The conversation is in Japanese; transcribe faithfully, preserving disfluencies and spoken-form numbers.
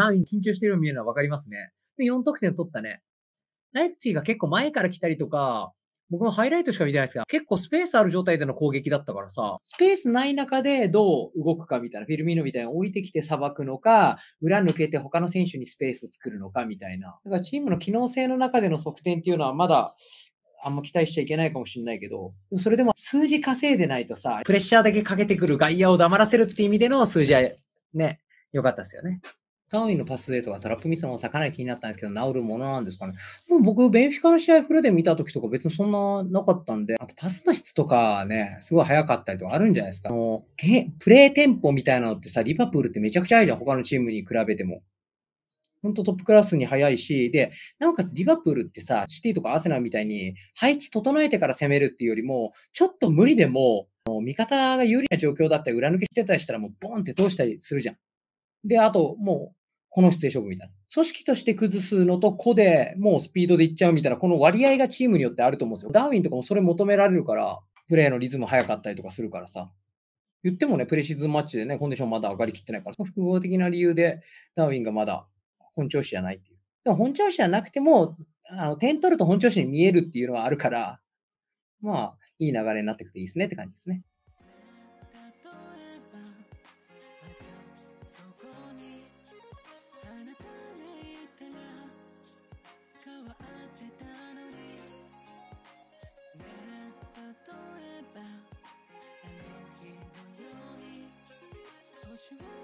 ダーウィン緊張してるの見えるのはわかりますね。よんとくてん取ったね。ライプツィヒが結構前から来たりとか、僕のハイライトしか見てないですが、結構スペースある状態での攻撃だったからさ、スペースない中でどう動くかみたいな、フィルミーノみたいな降りてきて捌くのか、裏抜けて他の選手にスペース作るのかみたいな。だからチームの機能性の中での得点っていうのはまだ、あんま期待しちゃいけないかもしれないけど、それでも数字稼いでないとさ、プレッシャーだけかけてくる外野を黙らせるって意味での数字はね、良かったですよね。ダーウィンのパスデーとかトラップミスのさ、かなり気になったんですけど、治るものなんですかね。もう僕、ベンフィカの試合フルで見た時とか別にそんななかったんで、あとパスの質とかね、すごい早かったりとかあるんじゃないですか。あの、プレーテンポみたいなのってさ、リバプールってめちゃくちゃ早いじゃん、他のチームに比べても。ほんとトップクラスに早いし、で、なおかつリバプールってさ、シティとかアーセナルみたいに配置整えてから攻めるっていうよりも、ちょっと無理でも、味方が有利な状況だったり、裏抜けしてたりしたらもうボーンって通したりするじゃん。で、あと、もう、この姿勢勝負みたいな。組織として崩すのと個でもうスピードでいっちゃうみたいな、この割合がチームによってあると思うんですよ。ダーウィンとかもそれ求められるから、プレーのリズム早かったりとかするからさ。言ってもね、プレシーズンマッチでね、コンディションまだ上がりきってないから、その複合的な理由でダーウィンがまだ本調子じゃないっていう。でも本調子じゃなくても、あの、点取ると本調子に見えるっていうのはあるから、まあ、いい流れになってくていいですねって感じですね。Sure.